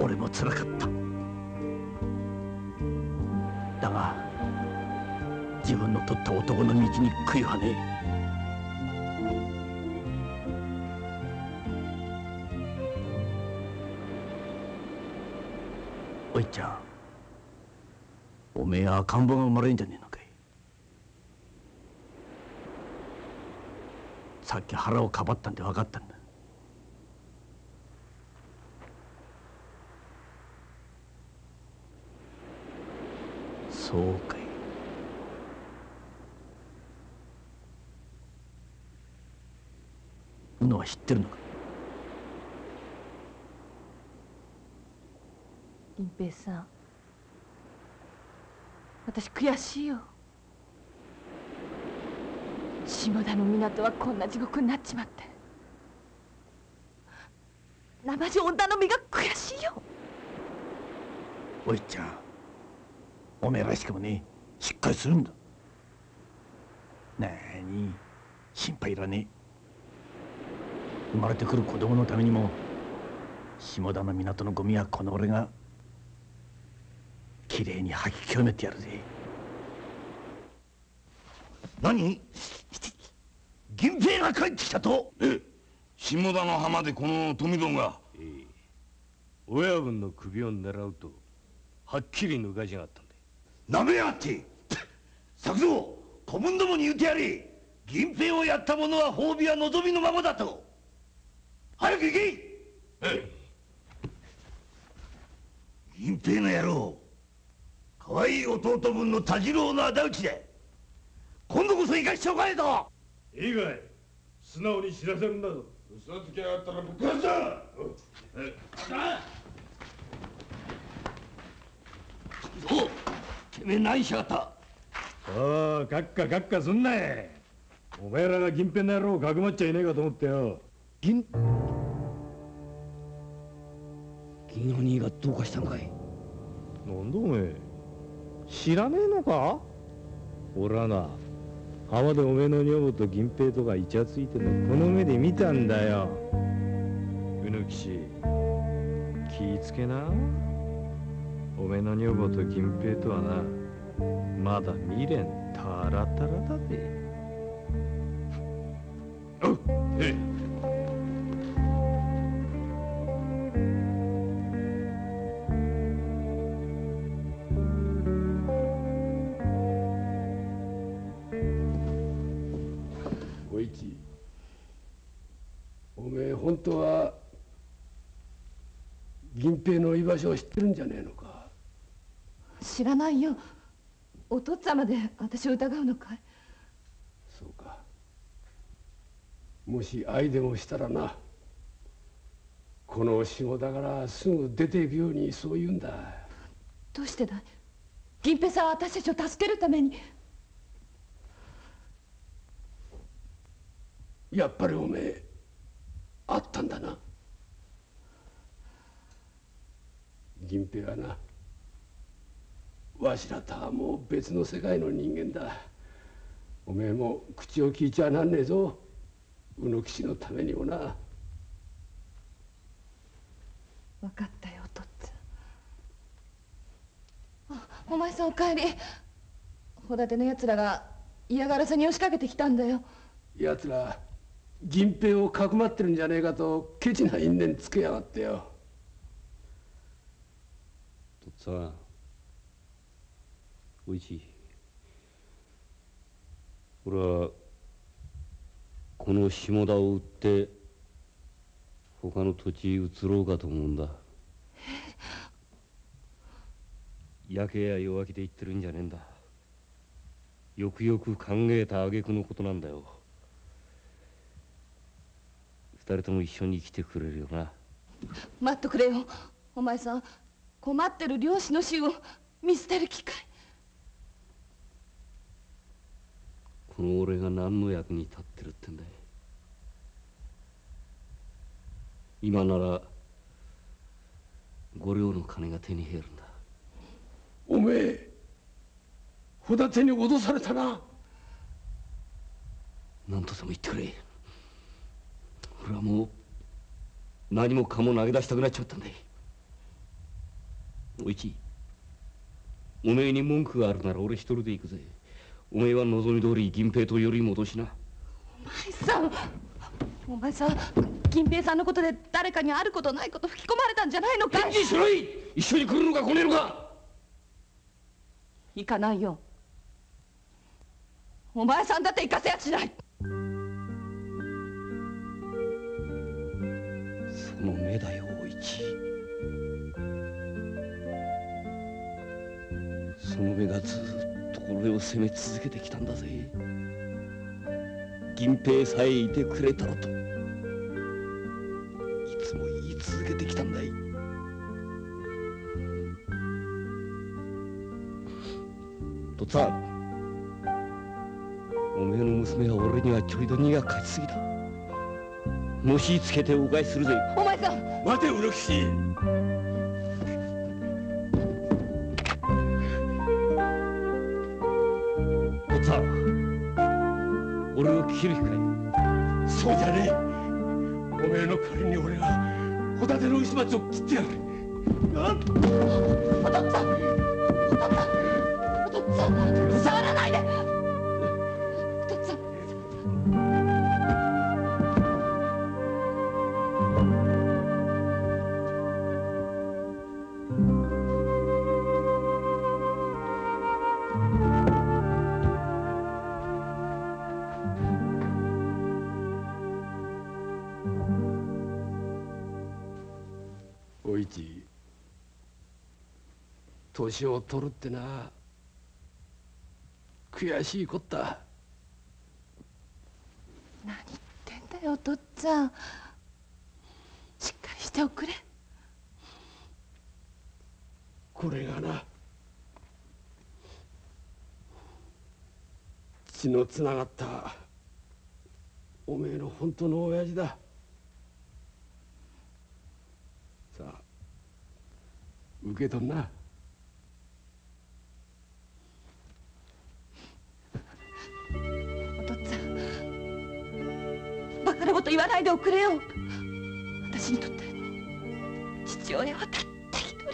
俺もつらかった。取った男の道に悔いはねえ。おいちゃん、おめえは赤ん坊が生まれんじゃねえのかい。さっき腹をかばったんで分かったんだ。そうかい。のは知ってるのか。林平さん、私悔しいよ。下田の港はこんな地獄になっちまって。生地女の身が悔しいよ。おいちゃん、おめえらしくもねえ、しっかりするんだ。なーに心配いらねえ。生まれてくる子供のためにも下田の港のゴミはこの俺がきれいに吐き清めてやるぜ。何、銀平が帰ってきたと？下田の浜でこの富蔵が、親分の首を狙うとはっきり抜かしやがったんで。なめやがって作蔵、小分どもに言うてやれ。銀平をやった者は褒美は望みのままだと。早く行け。銀平の野郎、かわいい弟分の田次郎の仇討ちで今度こそ生かしておかねえと。いいかい、素直に知らせるんだぞ。嘘つきやがったらぶっ殺すぞ。おう、てめえ何しやがった。そうガッカガッカすんなよ。お前らが銀平の野郎をかくまっちゃいねえかと思ってよ。銀鬼がどうかしたんかい。なんだおめえ、知らねえのか。俺はな、浜でおめえの女房と銀平とかイチャついてるのこの目で見たんだよ。うぬきし、気ぃつけな。おめえの女房と銀平とはな、まだ未練タラタラだぜ。おっ、へい。本当は銀平の居場所を知ってるんじゃねえのか。知らないよ。お父っつぁまで私を疑うのかい。そうか。もし愛でもしたらな、この仕事だからすぐ出ていくようにそう言うんだ。どうしてだい。銀平さんは私たちを助けるために。やっぱりおめえあったんだな。銀平はな、わしらとはもう別の世界の人間だ。おめえも口を聞いちゃなんねえぞ。卯之吉のためにもな。分かったよお父っつぁん。あ、お前さんお帰り。ホダテのやつらが嫌がらせに押しかけてきたんだよ。やつら銀平をかくまってるんじゃねえかとケチな因縁つけやがってよ。とっつぁん、おいち、俺はこの下田を売って他の土地移ろうかと思うんだ。やけや弱気で言ってるんじゃねえんだ。よくよく考えた挙句のことなんだよ。二人とも一緒に来てくれるよな。待っとくれよ。お前さん、困ってる漁師の死を見捨てる機会。この俺が何の役に立ってるってんだい。今なら五両の金が手に入るんだ。おめえ、ホダテに脅されたな。何とでも言ってくれ。俺はもう何もかも投げ出したくなっちゃったんだい。おいち、おめえに文句があるなら俺一人で行くぜ。おめえは望み通り銀平とより戻しな。お前さん、銀平さんのことで誰かにあることないこと吹き込まれたんじゃないのか。返事しろい。一緒に来るのか来ねえのか。行かないよ。お前さんだって行かせやしない。その目だよ、お市。その目がずっと俺を責め続けてきたんだぜ。銀平さえいてくれたらといつも言い続けてきたんだい。とっつぁん、おめえの娘は俺にはちょいと荷が勝ちすぎだ。虫つけてお返しするぜ。お前さん、待てうるきし。おっさん、俺を切る気かい？そうじゃねえ。おめえの代わりに俺がホタテの牛鉢を切ってやる。あっ、お父さん、お父さん、お父さん、触らないで。年を取るってな、悔しいこった。何言ってんだよお父っつぁん。しっかりしておくれ。これがな、血のつながったおめえの本当の親父だ。さあ受け取んな。言わないでおくれよ。私にとって父親はたった一人、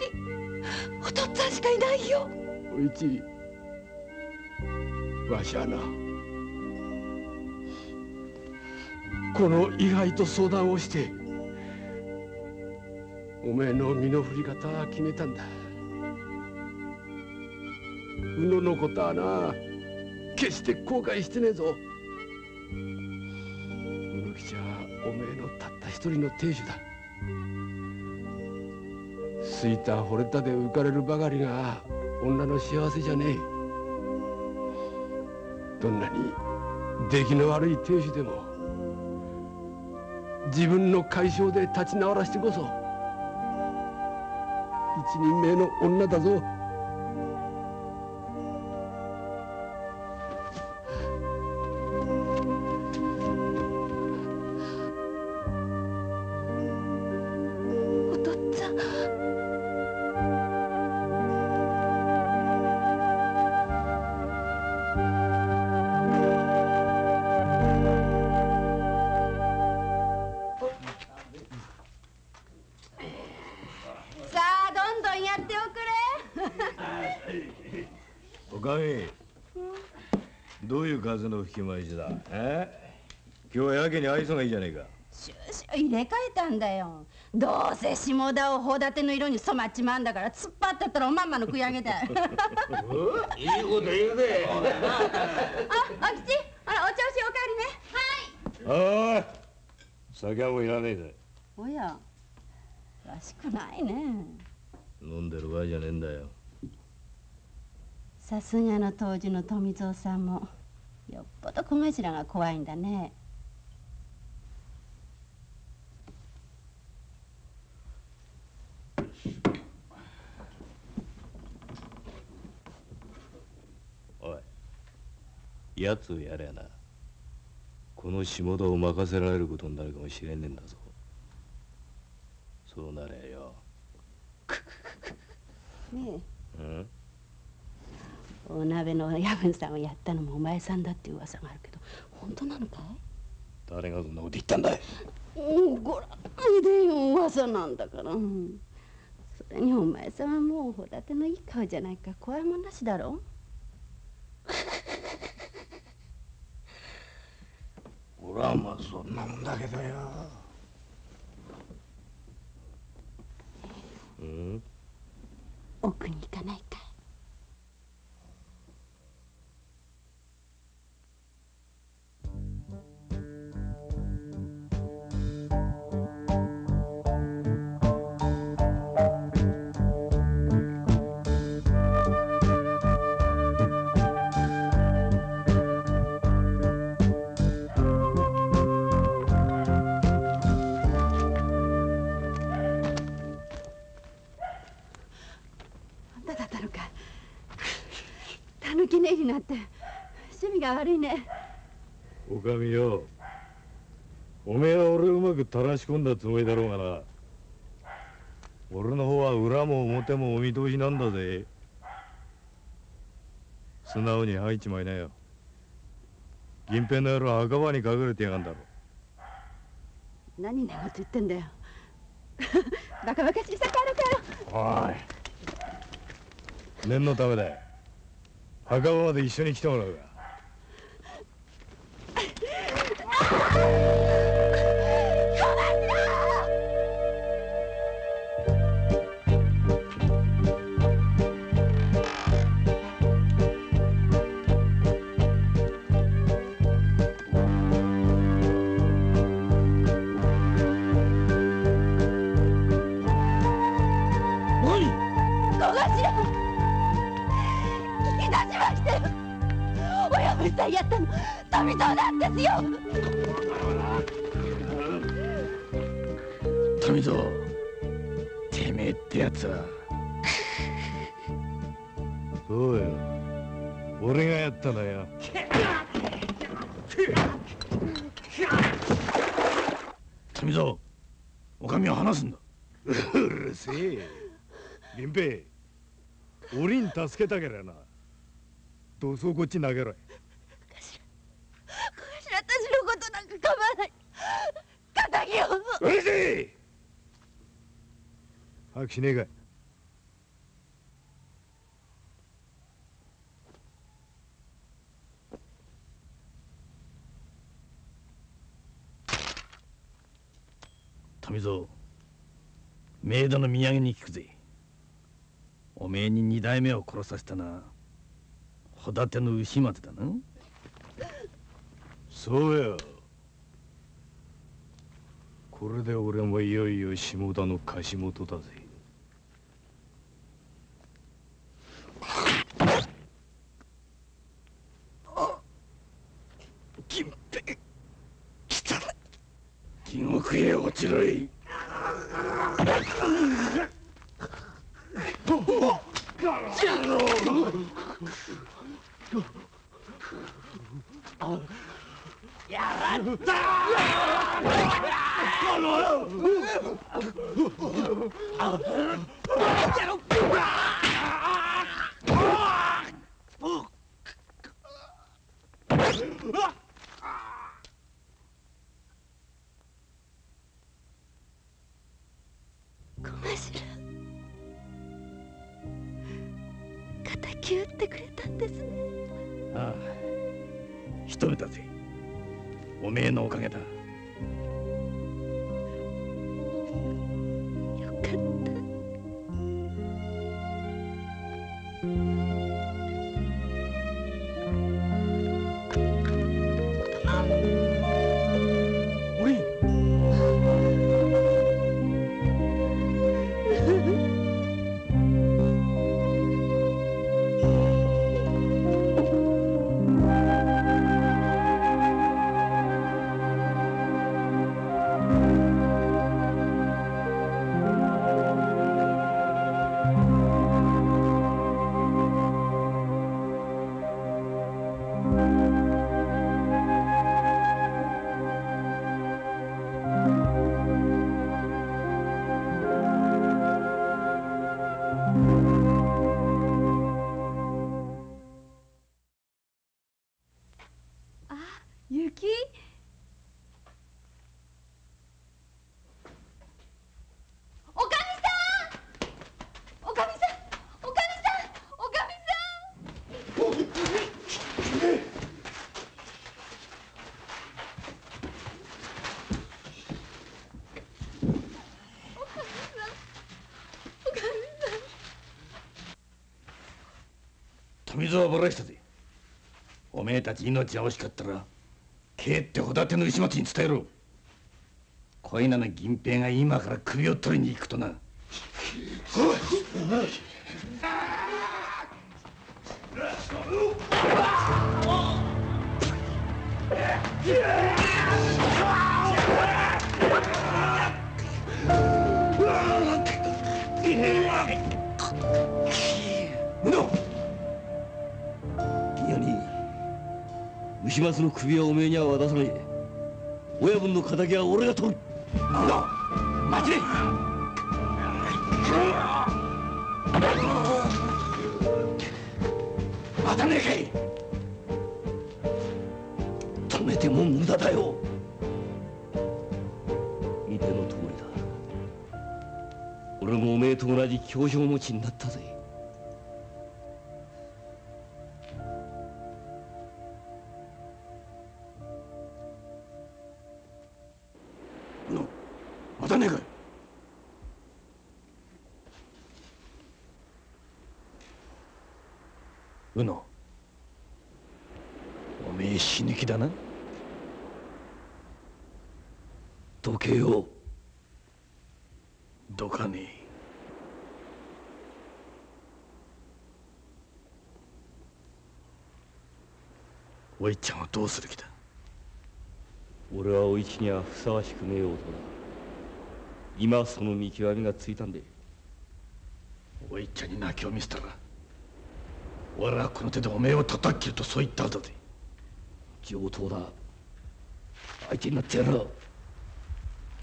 お父っつぁんしかいないよ。おいち、わしはな、この位牌と相談をしておめえの身の振り方は決めたんだ。宇野のことはな、決して後悔してねえぞ。じゃあおめえのたった一人の亭主だ。好いた惚れたで浮かれるばかりが女の幸せじゃねえ。どんなに出来の悪い亭主でも自分の快勝で立ち直らしてこそ一人前の女だぞ。入れ替えたんだよ。どうせ下田をホタテの色に染まっちまうんだから、突っ張ってったらおまんまの食い上げだ。いいこと言うぜ。あ、お吉、あらお調子おかわりね。はい。ああ、酒はもういらねえぜ。おや、らしくないね。飲んでる場合じゃねえんだよ。さすがの当時の富蔵さんもよっぽど小頭が怖いんだね。やつをやれやな、この下田を任せられることになるかもしれねえんだぞ。そうなれよ。ねえ、うん、お鍋の親分さんをやったのもお前さんだって噂があるけど、本当なのかい？誰がそんなこと言ったんだい？ご覧でよ、噂なんだから。それにお前さんはもうホタテのいい顔じゃないか、怖いもんなしだろ。俺はまあそんなもんだけどよ。うん、奥に行かないかい？おめえは俺をうまく垂らし込んだつもりだろうがな。俺の方は裏も表もお見通しなんだぜ。素直に入っちまいなよ。銀平の野郎墓場に隠れてやがんだろ。何なこと言ってんだよ。バカバカしいさかるかよ。おい。念のためだよ。墓場まで一緒に来てもらうか。助けたけりゃな、どうぞこっち投げろい。頭たちのことなんか構わない。敵をうるせえ。早くしねえかい。富蔵、メイドの土産に聞くぜ。おめえに二代目を殺させたな、ホタテの牛松だな。そうや。これで俺もいよいよ下田の貸元だぜ。あ、金平、来たら地獄へ落ちろい。水をばらしたぜ。おめえたち命が惜しかったら帰ってホタテの石松に伝えろ。こいなの銀平が今から首を取りに行くとな。牛松の首はおめえには渡さない。親分の敵は俺が取る。待ちね。待たねえかい。止めても無駄だよ。見ての通りだ。俺もおめえと同じ教場持ちになったぜ。うの、おめえ死ぬ気だな。時計をどかねえ。おいちゃんはどうする気だ。俺はおいちにはふさわしくねえ男だ。今その見極めがついたんで。おいちゃんに泣きを見せたら俺はこの手でおめえを叩き切るとそう言ったはずで。上等だ。相手になってやら。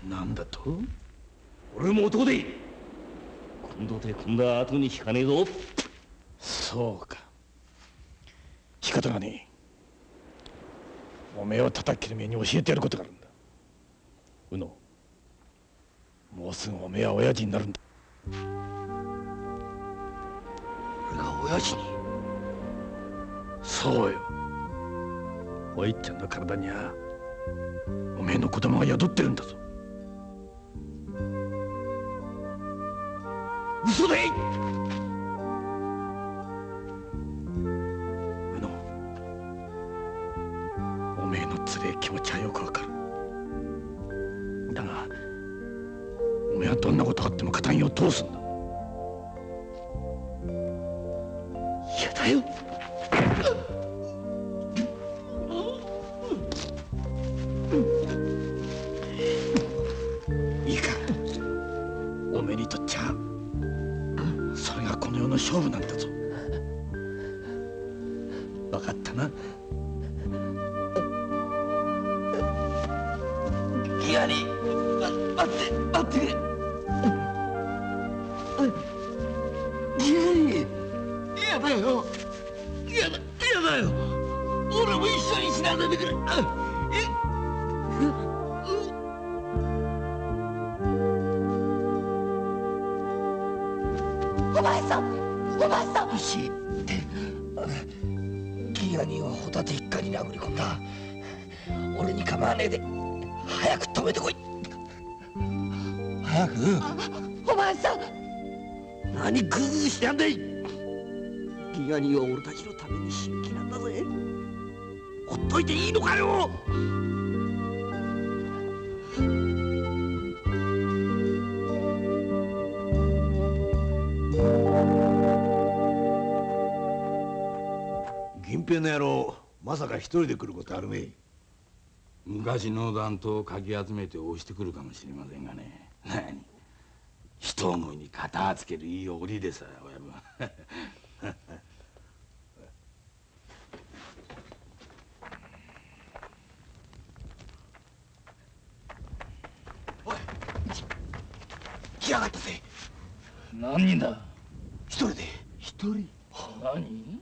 なんだと。俺も男で。今度で今度は後に引かねえぞ。そうか。仕方がねえ。おめえを叩き切る前に教えてやることがあるんだ。うの、もうすぐおめえは親父になるんだ。俺が親父に。そうよ。おいっちゃんの体にはおめえの子供が宿ってるんだぞ。嘘でい。うの、おめえのつれえ気持ちはよくわかる。だがおめえはどんなことがあっても片身を通すんだ。嫌だよ。勝負なんだぞ。分かったな。やり、待ってくれ。やだよ。やだよ。俺も一緒に死なせてくれ。ギアニーはホタテ一家に殴り込んだ。俺に構わねえで早く止めてこい。早く。お前さん、何グーグーしてやんでい。ギアニーは俺たちのために死ぬ気なんだぜ。ほっといていいのかよ。銀平の野郎、まさか一人で来ることあるめえ。昔の弾頭をかき集めて押してくるかもしれませんがね。何、一思いに片付けるいい折でさ、親分。おい、来やがったぜ。何人だ。一人で。一人。何。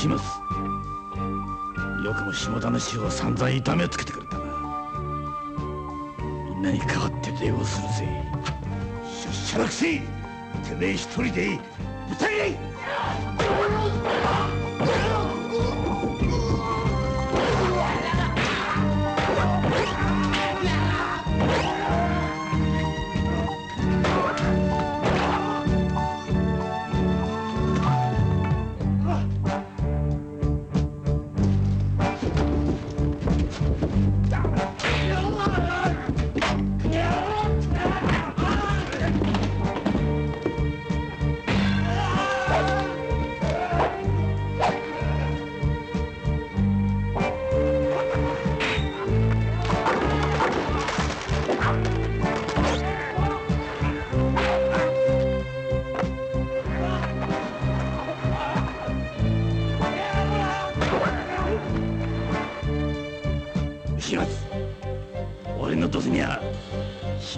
します。よくも下田の師匠は散々痛めつけてくれたな。みんなに代わって礼をするぜ。出社なくせてめえ一人で歌え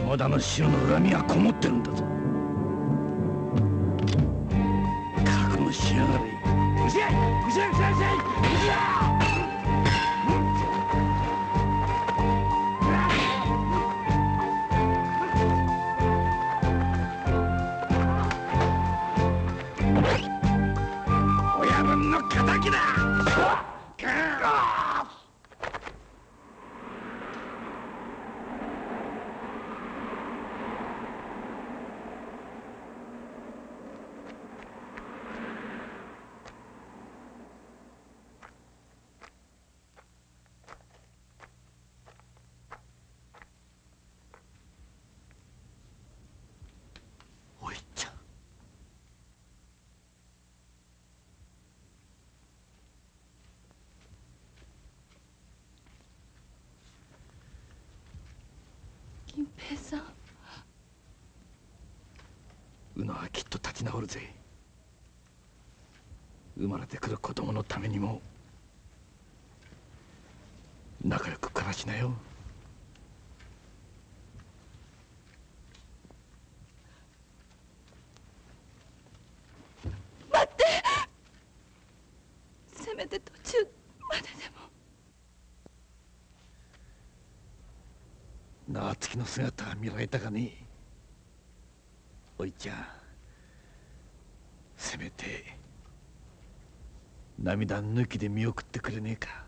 下田の師匠の恨みはこもってるんだぞ。覚悟しやがれ。うしゃいうしゃいうしゃいうしゃいうしゃ金平さん、うのはきっと立ち直るぜ。生まれてくる子供のためにも仲良く暮らしなよ。待って、せめて途中まででも。縄付きの姿は見られたかね。おいちゃん、せめて涙抜きで見送ってくれねえか。